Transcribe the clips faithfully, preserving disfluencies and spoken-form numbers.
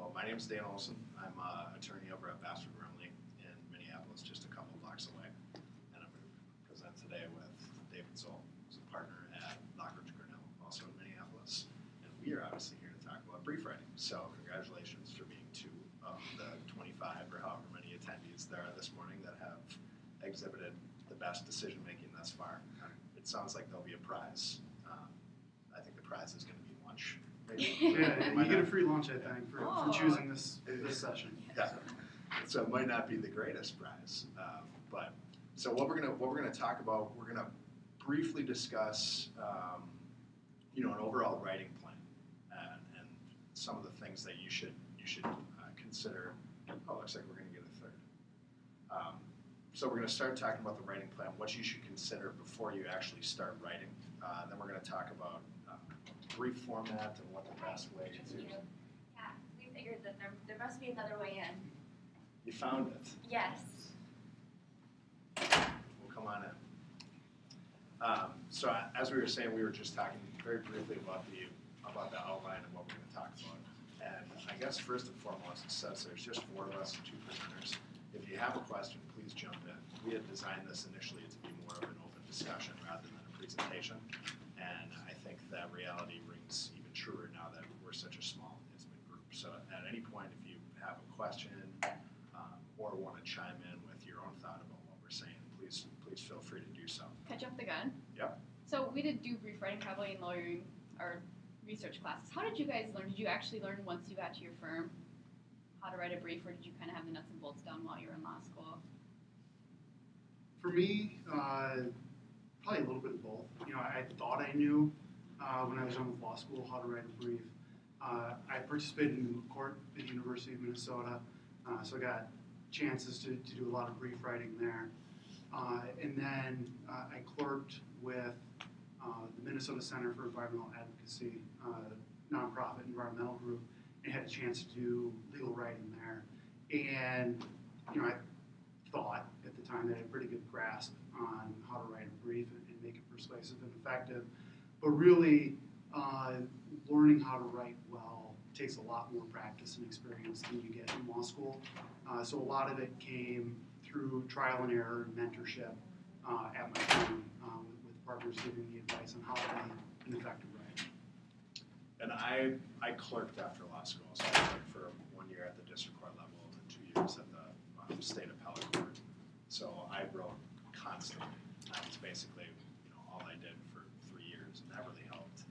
Well, my name is Daniel Olson. I'm an attorney over at Bassford Remele in Minneapolis, just a couple blocks away. And I'm going to present today with David Zoll, who's a partner at Lockridge Grinnell, also in Minneapolis. And we are obviously here to talk about brief writing. So congratulations for being two of the twenty-five or however many attendees there are this morning that have exhibited the best decision-making thus far. It sounds like there'll be a prize. Um, I think the prize is going to be lunch. Yeah, you get a free lunch, I think, for, oh. for choosing this this session. Yeah. So it might not be the greatest prize, um, but so what we're gonna what we're gonna talk about, we're gonna briefly discuss, um, you know, an overall writing plan and, and some of the things that you should you should uh, consider. Oh, looks like we're gonna get a third. Um, so we're gonna start talking about the writing plan, what you should consider before you actually start writing. Uh, then we're gonna talk about brief format and what the best way to do. Yeah, we figured that there, there must be another way in. You found it. Yes. Well, come on in. Um, so as we were saying, we were just talking very briefly about the about the outline and what we're going to talk about. And I guess first and foremost, it says there's just four of us and two presenters. If you have a question, please jump in. We had designed this initially to be more of an open discussion rather than a presentation. And I think that reality rings even truer now that we're such a small, intimate group. So at any point, if you have a question um, or want to chime in with your own thought about what we're saying, please please feel free to do so. Can I jump the gun? Yep. So we did do brief writing probably in lawyering or research classes. How did you guys learn? Did you actually learn once you got to your firm how to write a brief, or did you kind of have the nuts and bolts down while you were in law school? For me, uh, probably a little bit of both. You know, I thought I knew uh, when I was done with law school how to write a brief. Uh, I participated in court at the University of Minnesota, uh, so I got chances to, to do a lot of brief writing there. Uh, and then uh, I clerked with uh, the Minnesota Center for Environmental Advocacy, uh, nonprofit environmental group, and had a chance to do legal writing there. And you know, I thought at the time that I had a pretty good grasp on how to write a brief and, and make it persuasive and effective, but really uh, learning how to write well takes a lot more practice and experience than you get in law school. Uh, so a lot of it came through trial and error and mentorship uh, at my firm uh, with, with partners giving me advice on how to be an effective writer. And I I clerked after law school, so I clerked for one year at the district court level and two years at the um, state appellate court. So I wrote constantly. That was basically, you know, all I did for three years, and that really helped.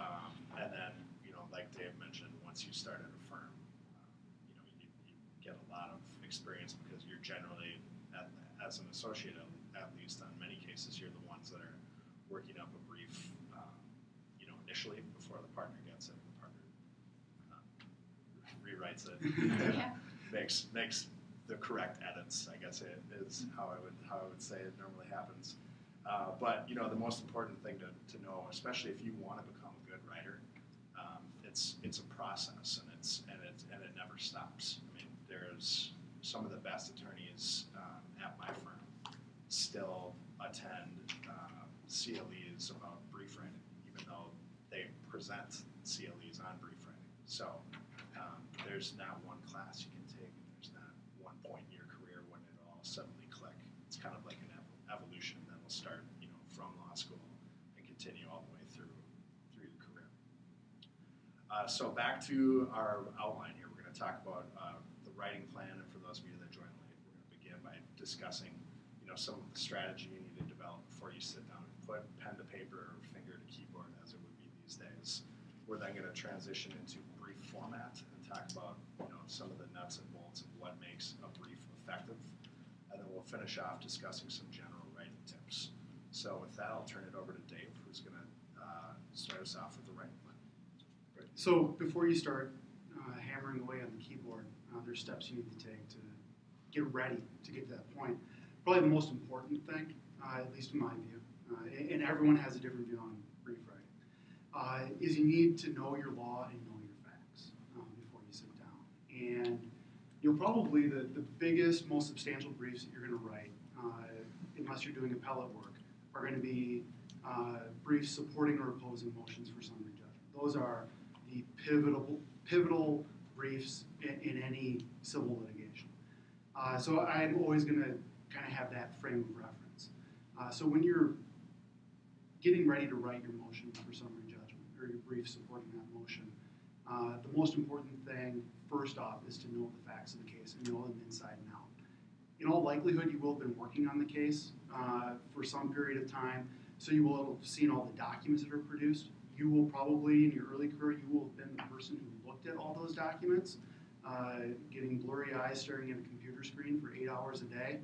Um, and then, you know, like Dave mentioned, once you start at a firm, um, you know, you, you get a lot of experience because you're generally, at, as an associate, at least on many cases, you're the ones that are working up a brief, um, you know, initially before the partner gets it. The partner uh, rewrites it, yeah. makes makes. The correct edits, I guess, it is how I would how I would say it normally happens. Uh, but you know, the most important thing to, to know, especially if you want to become a good writer, um, it's it's a process, and it's and it and it never stops. I mean, there's some of the best attorneys um, at my firm still attend uh, C L Es about brief writing, even though they present C L Es on brief writing. So um, there's not one class you can take. Point in your career when it all suddenly click. It's kind of like an ev evolution that will start, you know, from law school and continue all the way through through your career. Uh, so back to our outline here. We're going to talk about uh, the writing plan, and for those of you that join late, we're going to begin by discussing, you know, some of the strategy you need to develop before you sit down and put pen to paper or finger to keyboard, as it would be these days. We're then going to transition into brief format and talk about, you know, some of the nuts and bolts of what makes a brief effective, and then we'll finish off discussing some general writing tips. So with that, I'll turn it over to Dave, who's going to uh, start us off with the writing plan. Great. So before you start uh, hammering away on the keyboard, uh, there's steps you need to take to get ready to get to that point. Probably the most important thing, uh, at least in my view, uh, and everyone has a different view on brief writing, Uh, is you need to know your law and know your facts um, before you sit down. And you're probably the, the biggest, most substantial briefs that you're going to write, uh, unless you're doing appellate work, are going to be uh, briefs supporting or opposing motions for summary judgment. Those are the pivotal, pivotal briefs in, in any civil litigation. Uh, so I'm always going to kind of have that frame of reference. Uh, so when you're getting ready to write your motion for summary judgment or your brief supporting that motion, uh, the most important thing first off is to know the facts of the case and know them inside and out. In all likelihood, you will have been working on the case uh, for some period of time, so you will have seen all the documents that are produced. You will probably, in your early career, you will have been the person who looked at all those documents, uh, getting blurry eyes staring at a computer screen for eight hours a day,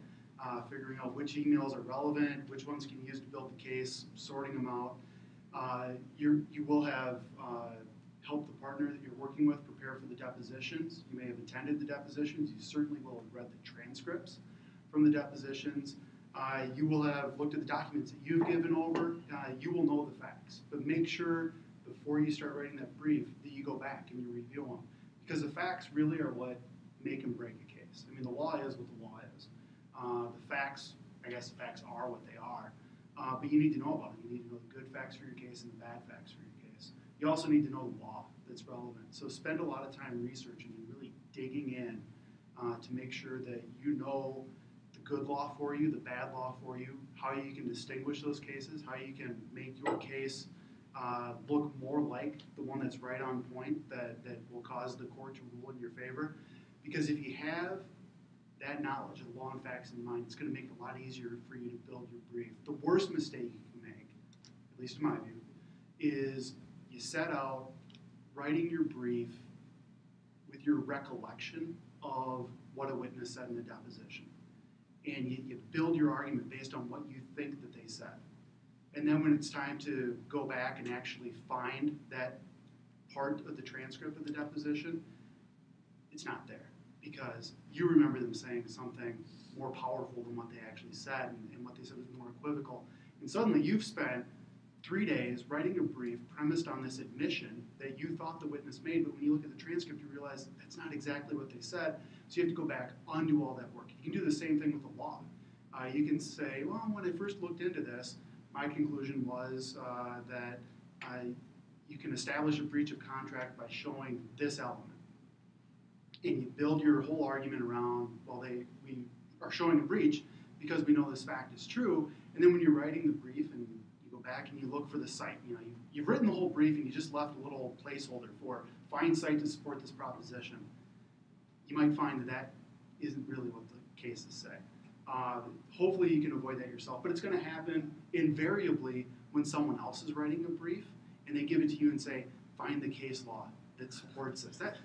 uh, figuring out which emails are relevant, which ones can be used to build the case, sorting them out. Uh, you're, you will have uh, helped the partner that you're working with prepare for the depositions. You may have attended the depositions. You certainly will have read the transcripts from the depositions. Uh, you will have looked at the documents that you've given over. Uh, you will know the facts. But make sure before you start writing that brief that you go back and you review them. Because the facts really are what make and break a case. I mean, the law is what the law is. Uh, the facts, I guess the facts are what they are. Uh, but you need to know about them. You need to know the good facts for your case and the bad facts for your case. You also need to know the law that's relevant. So spend a lot of time researching and really digging in uh, to make sure that you know good law for you, the bad law for you, how you can distinguish those cases, how you can make your case uh, look more like the one that's right on point that, that will cause the court to rule in your favor. Because if you have that knowledge of the law and facts in mind, it's going to make it a lot easier for you to build your brief. The worst mistake you can make, at least in my view, is you set out writing your brief with your recollection of what a witness said in the deposition. And you, you build your argument based on what you think that they said. And then when it's time to go back and actually find that part of the transcript of the deposition, it's not there because you remember them saying something more powerful than what they actually said, and, and what they said was more equivocal. And suddenly you've spent three days writing a brief premised on this admission that you thought the witness made, but when you look at the transcript, you realize that's not exactly what they said. So you have to go back, undo all that work. You can do the same thing with the law. Uh, you can say, well, when I first looked into this, my conclusion was uh, that uh, you can establish a breach of contract by showing this element. And you build your whole argument around, well, they, we are showing a breach because we know this fact is true. And then when you're writing the brief and you go back and you look for the site, you know, you've, you've written the whole brief and you just left a little placeholder for find site to support this proposition. You might find that that isn't really what the cases say. Uh, hopefully you can avoid that yourself, but it's going to happen invariably when someone else is writing a brief and they give it to you and say, find the case law that supports this. That,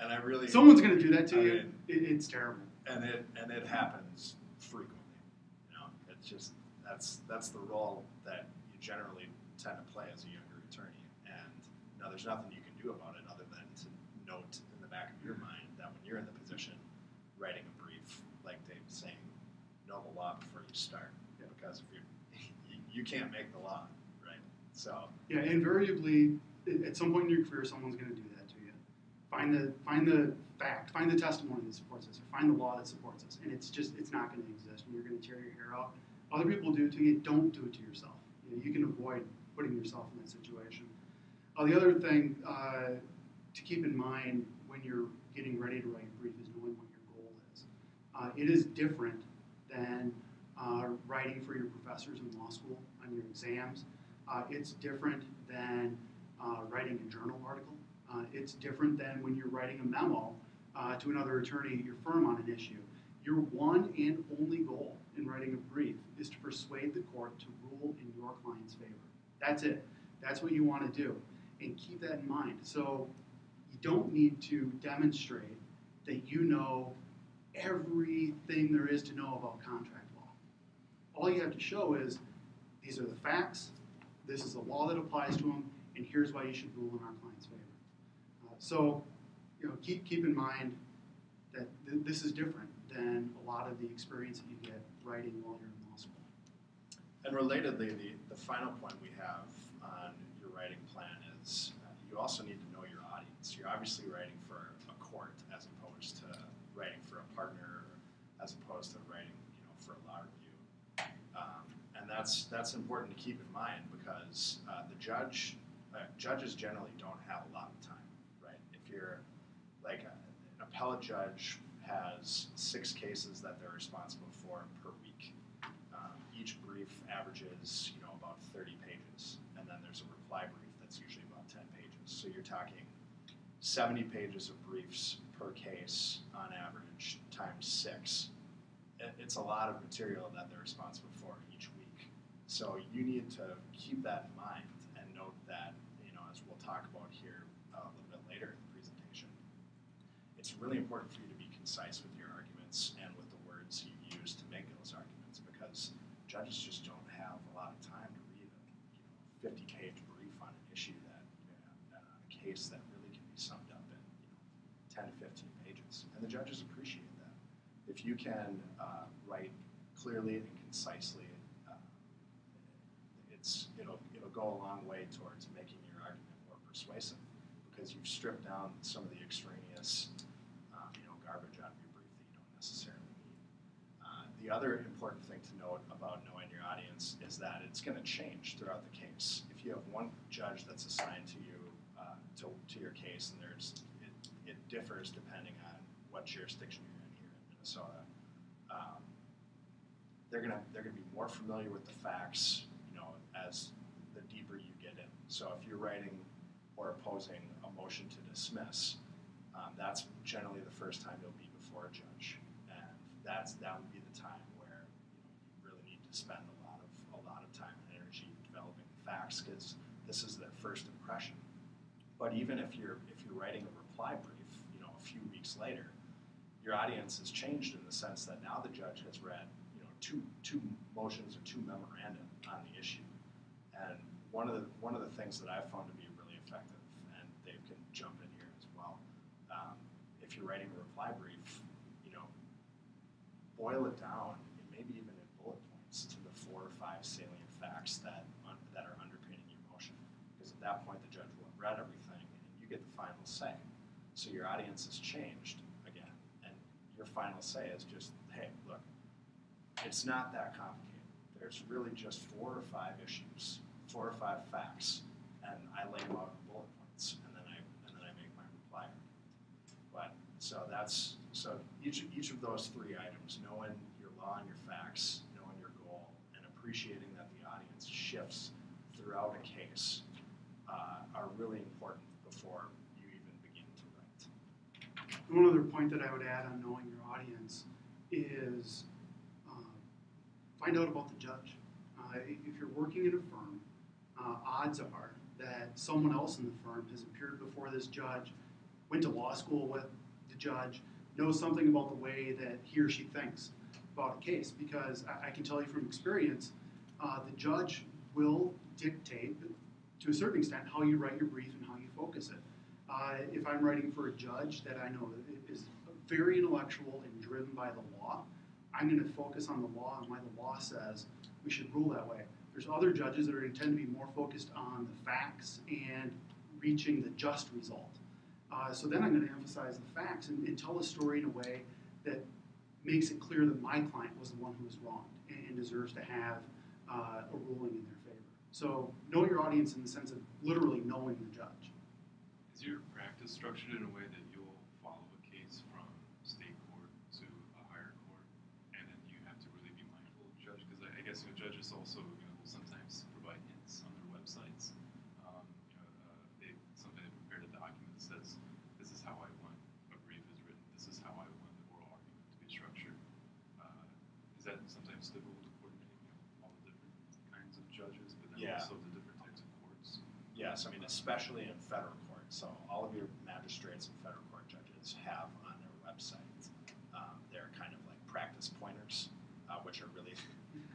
and I really, someone's going to do that to I you. Mean, it, it's terrible. And it and it happens frequently. You know, it's just that's that's the role that you generally tend to play as a younger attorney. And you know, there's nothing you can do about it other than to note in the back of your mind that when you're in the position writing a brief, like Dave's saying, know the law before you start. Yeah. Because if you're, you can't make the law, right? So yeah, invariably, at some point in your career, someone's going to do that to you. Find the find the fact, find the testimony that supports us, or find the law that supports us, and it's just it's not going to exist, and you're going to tear your hair out. Other people do it to you. Don't do it to yourself. You know, you can avoid putting yourself in that situation. Uh, the other thing uh, to keep in mind when you're getting ready to write a brief is knowing what your goal is. Uh, it is different than uh, writing for your professors in law school on your exams. Uh, it's different than uh, writing a journal article. Uh, it's different than when you're writing a memo uh, to another attorney at your firm on an issue. Your one and only goal in writing a brief is to persuade the court to rule in your client's favor. That's it. That's what you want to do. And keep that in mind. So you don't need to demonstrate that you know everything there is to know about contract law. All you have to show is these are the facts, this is the law that applies to them, and here's why you should rule in our client's favor. Uh, so, you know, keep keep in mind that th this is different than a lot of the experience that you get writing while you're in law school. And relatedly, the the final point we have on your writing plan is uh, you also need to know your audience. So you're obviously writing for a court as opposed to writing for a partner, as opposed to writing, you know, for a law review. Um, and that's that's important to keep in mind because uh, the judge, uh, judges generally don't have a lot of time, right? If you're like an appellate judge has six cases that they're responsible for per week. Um, each brief averages, you know, about thirty pages, and then there's a reply brief that's usually about ten pages. So you're talking seventy pages of briefs per case on average times six. It's a lot of material that they're responsible for each week. So you need to keep that in mind and note that, you know, as we'll talk about here a little bit later in the presentation, it's really important for you to be concise with your arguments and with the words you use to make those arguments, because judges just don't have a lot of time to read a fifty-page you know, brief on an issue that, you know, a case that really can be summed up in you know, ten to fifteen pages. And the judges appreciate that. If you can uh, write clearly and concisely, uh, it's it'll it'll go a long way towards making your argument more persuasive, because you've stripped down some of the extraneous, um, you know, garbage out of your brief that you don't necessarily need. Uh, the other important thing to note about knowing your audience is that it's going to change throughout the case. If you have one judge that's assigned to you uh, to to your case, and there's it, it differs depending on what jurisdiction you're in. Minnesota, um, they're gonna they're gonna be more familiar with the facts, you know, as the deeper you get in. So if you're writing or opposing a motion to dismiss, um, that's generally the first time you'll be before a judge, and that's that would be the time where you know, you really need to spend a lot of a lot of time and energy developing the facts, because this is their first impression. But even if you're if you're writing a reply brief, you know, a few weeks later, your audience has changed in the sense that now the judge has read, you know, two two motions or two memoranda on the issue, and one of the one of the things that I've found to be really effective, and Dave can jump in here as well. Um, if you're writing a reply brief, you know, boil it down, and maybe even in bullet points, to the four or five salient facts that un that are underpinning your motion, because at that point the judge will have read everything, and you get the final say. So your audience has changed. Your final say is just, hey, look, it's not that complicated. There's really just four or five issues, four or five facts, and I lay them out in bullet points, and then I and then I make my reply. But so that's so each each of those three items: knowing your law and your facts, knowing your goal, and appreciating that the audience shifts throughout a case uh, are really important before. One other point that I would add on knowing your audience is um, find out about the judge. Uh, if you're working in a firm, uh, odds are that someone else in the firm has appeared before this judge, went to law school with the judge, knows something about the way that he or she thinks about a case. Because I, I can tell you from experience, uh, the judge will dictate, to a certain extent, how you write your brief and how you focus it. Uh, if I'm writing for a judge that I know is very intellectual and driven by the law, I'm going to focus on the law and why the law says we should rule that way. There's other judges that are going to tend to be more focused on the facts and reaching the just result. Uh, so then I'm going to emphasize the facts and, and tell a story in a way that makes it clear that my client was the one who was wronged and, and deserves to have uh, a ruling in their favor. So know your audience in the sense of literally knowing the judge. Is your practice structured in a way that you'll follow a case from state court to a higher court, and then you have to really be mindful of the judge? Because I, I guess you know, judges also you know, will sometimes provide hints on their websites. Um, you know, uh, they sometimes prepared a document that says, "This is how I want a brief is written. This is how I want the oral argument to be structured." Uh, is that sometimes difficult to coordinate? You know, all the different kinds of judges, but then yeah. also the different types of courts. Yes, I mean, especially in federal court. So all of your magistrates and federal court judges have on their website um, they're kind of like practice pointers, uh, which are really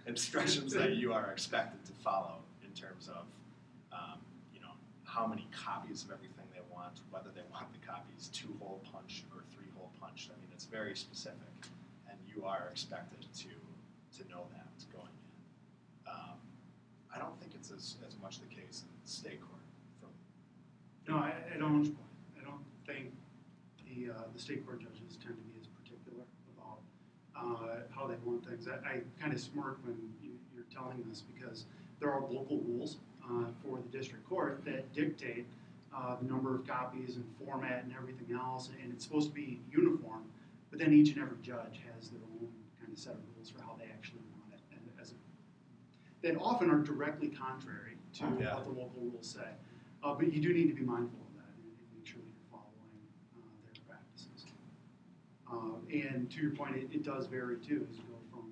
instructions that you are expected to follow in terms of um, you know, how many copies of everything they want, whether they want the copies two hole punched or three hole punched. I mean, it's very specific, and you are expected to to know that going in. Um, I don't think it's as, as much the case in state court. No, I, I don't. I don't think the uh, the state court judges tend to be as particular about uh, how they want things. I, I kind of smirk when you, you're telling this, because there are local rules uh, for the district court that dictate uh, the number of copies and format and everything else, and it's supposed to be uniform, but then each and every judge has their own kind of set of rules for how they actually want it, and as a, that often are directly contrary to yeah. what the local rules say. Uh, but you do need to be mindful of that and, and make sure that you're following uh, their practices. Uh, and to your point, it, it does vary too, as you go from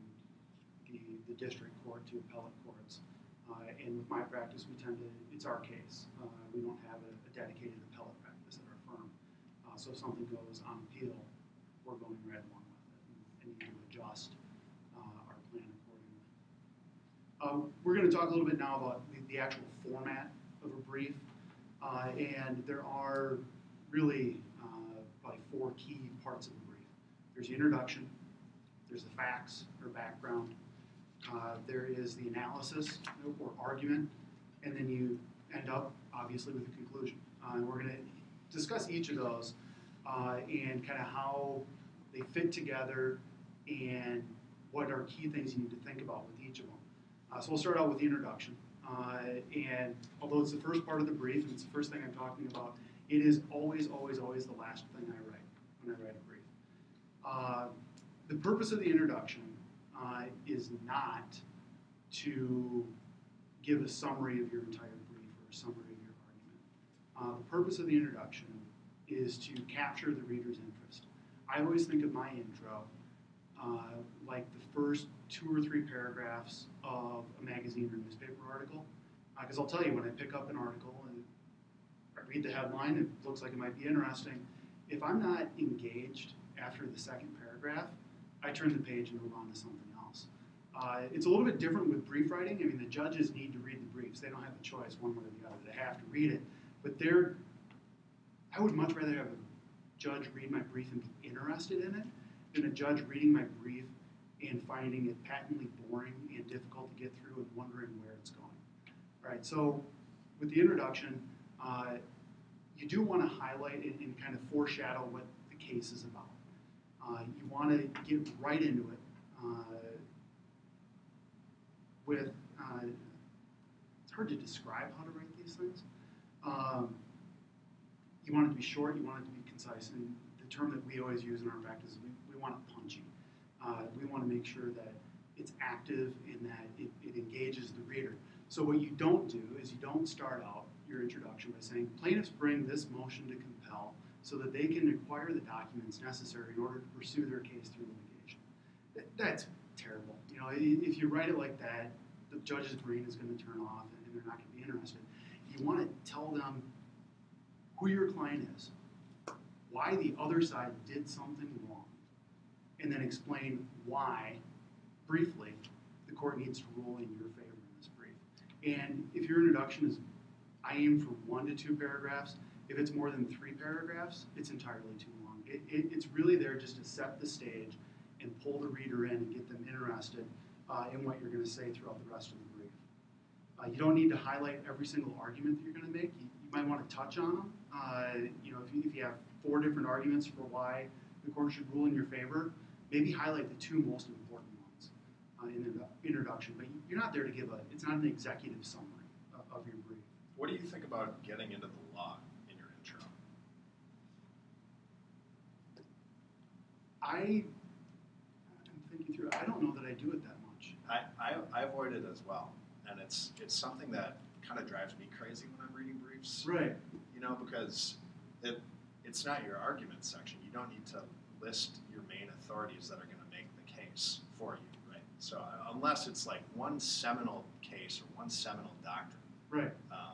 the, the district court to appellate courts. Uh, and with my practice, we tend to, it's our case. Uh, we don't have a, a dedicated appellate practice at our firm. Uh, so if something goes on appeal, we're going right along with it and, and need to adjust uh, our plan accordingly. Um, we're going to talk a little bit now about the, the actual format of a brief. Uh, and there are really uh, probably four key parts of a brief. There's the introduction, there's the facts or background, uh, there is the analysis or argument, and then you end up obviously with a conclusion. Uh, and we're going to discuss each of those uh, and kind of how they fit together and what are key things you need to think about with each of them. Uh, so we'll start out with the introduction. Uh, and although it's the first part of the brief, and it's the first thing I'm talking about, it is always, always, always the last thing I write when I write a brief. Uh, the purpose of the introduction uh, is not to give a summary of your entire brief or a summary of your argument. Uh, the purpose of the introduction is to capture the reader's interest. I always think of my intro uh, like the first two or three paragraphs of a magazine or newspaper article. Because uh, I'll tell you, when I pick up an article and I read the headline, it looks like it might be interesting. If I'm not engaged after the second paragraph, I turn the page and move on to something else. Uh, it's a little bit different with brief writing. I mean, the judges need to read the briefs. They don't have a choice one way or the other. They have to read it. But they're, I would much rather have a judge read my brief and be interested in it than a judge reading my brief and finding it patently boring and difficult to get through and wondering where it's going. All right, so with the introduction, uh, you do want to highlight and, and kind of foreshadow what the case is about. Uh, you want to get right into it uh, with, uh, it's hard to describe how to write these things. Um, you want it to be short, you want it to be concise, and the term that we always use in our practice is we, we want it punchy. Uh, we want to make sure that it's active and that it, it engages the reader. So what you don't do is you don't start out your introduction by saying, plaintiffs bring this motion to compel so that they can acquire the documents necessary in order to pursue their case through litigation. That, that's terrible. You know, if you write it like that, the judge's brain is going to turn off and they're not going to be interested. You want to tell them who your client is, why the other side did something wrong, and then explain why, briefly, the court needs to rule in your favor in this brief. And if your introduction is, I aim for one to two paragraphs, if it's more than three paragraphs, it's entirely too long. It, it, it's really there just to set the stage and pull the reader in and get them interested uh, in what you're going to say throughout the rest of the brief. Uh, you don't need to highlight every single argument that you're going to make. You, you might want to touch on them. Uh, you know, if you, if you have four different arguments for why the court should rule in your favor, maybe highlight the two most important ones uh, in the introduction, but you're not there to give a, it's not an executive summary of your brief. What do you think about getting into the law in your intro? I, I'm thinking through, I don't know that I do it that much. I, I, I avoid it as well, and it's, it's something that kind of drives me crazy when I'm reading briefs. Right. You know, because it, it's not your argument section. You don't need to list your main authorities that are going to make the case for you, right? So uh, unless it's like one seminal case or one seminal doctrine. Right. Um,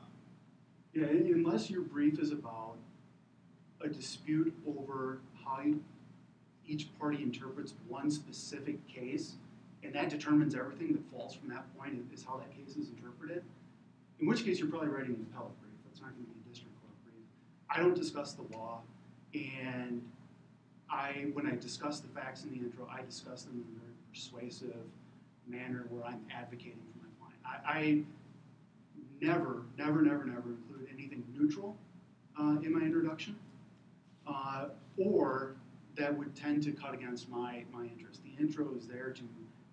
yeah, unless your brief is about a dispute over how you, each party interprets one specific case, and that determines everything that falls from that point is how that case is interpreted, in which case you're probably writing an appellate brief. That's not going to be a district court brief. I don't discuss the law, and I, when I discuss the facts in the intro, I discuss them in a very persuasive manner where I'm advocating for my client. I, I never, never, never, never include anything neutral uh, in my introduction uh, or that would tend to cut against my, my interest. The intro is there to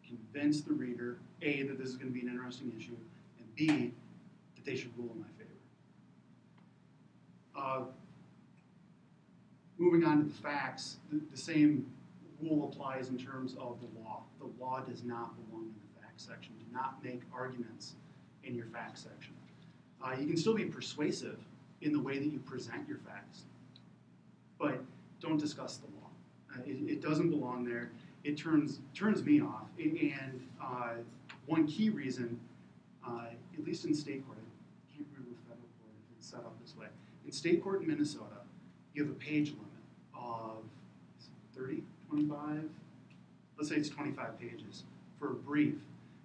convince the reader, A, that this is going to be an interesting issue, and B, that they should rule in my favor. moving on to the facts, the, the same rule applies in terms of the law. The law does not belong in the facts section. Do not make arguments in your facts section. Uh, you can still be persuasive in the way that you present your facts, but don't discuss the law. Uh, it, it doesn't belong there. It turns turns me off. And uh, one key reason, uh, at least in state court, I can't remember federal court if it's set up this way. In state court in Minnesota, you have a page limit of thirty, twenty-five, let's say it's twenty-five pages for a brief.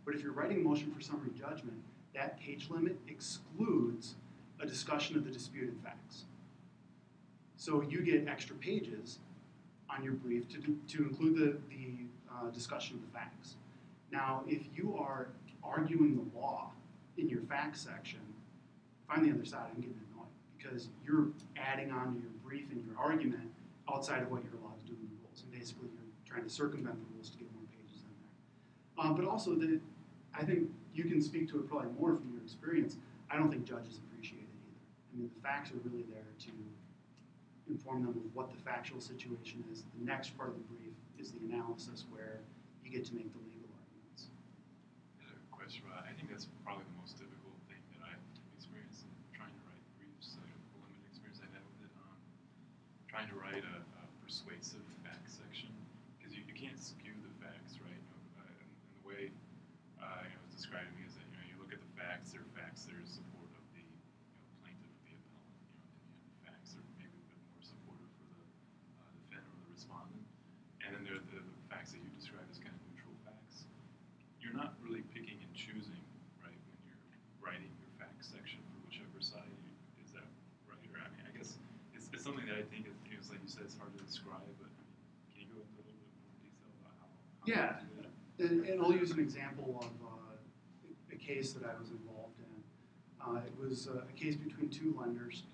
But if you're writing a motion for summary judgment, that page limit excludes a discussion of the disputed facts. So you get extra pages on your brief to, do, to include the, the uh, discussion of the facts. Now, if you are arguing the law in your facts section, if I'm the other side, I'm getting annoyed because you're adding on to your brief and your argument outside of what you're allowed to do in the rules. And basically, you're trying to circumvent the rules to get more pages in there. Um, but also, the, I think you can speak to it probably more from your experience. I don't think judges appreciate it either. I mean, the facts are really there to inform them of what the factual situation is. The next part of the brief is the analysis where you get to make the legal arguments. I have a question. I think that's probably the most difficult thing that I've experienced in trying to write briefs. Like, the limited experience I've had with it, um, trying to write a, a persuasive fact section, because you, you can't skew the facts, right? You know, in, in the way uh, you know, it was described to me is that, you know, you look at the facts, there are facts that are supportive. That you describe as kind of neutral facts. You're not really picking and choosing, right, when you're writing your facts section for whichever side you, is that right? Or I mean, I guess it's, it's something that I think is, you know, it's like you said, it's hard to describe. But can you go into a little bit more detail about how? how yeah, you do that? And, and I'll use an example of uh, a case that I was involved in. Uh, it was a case between two lenders.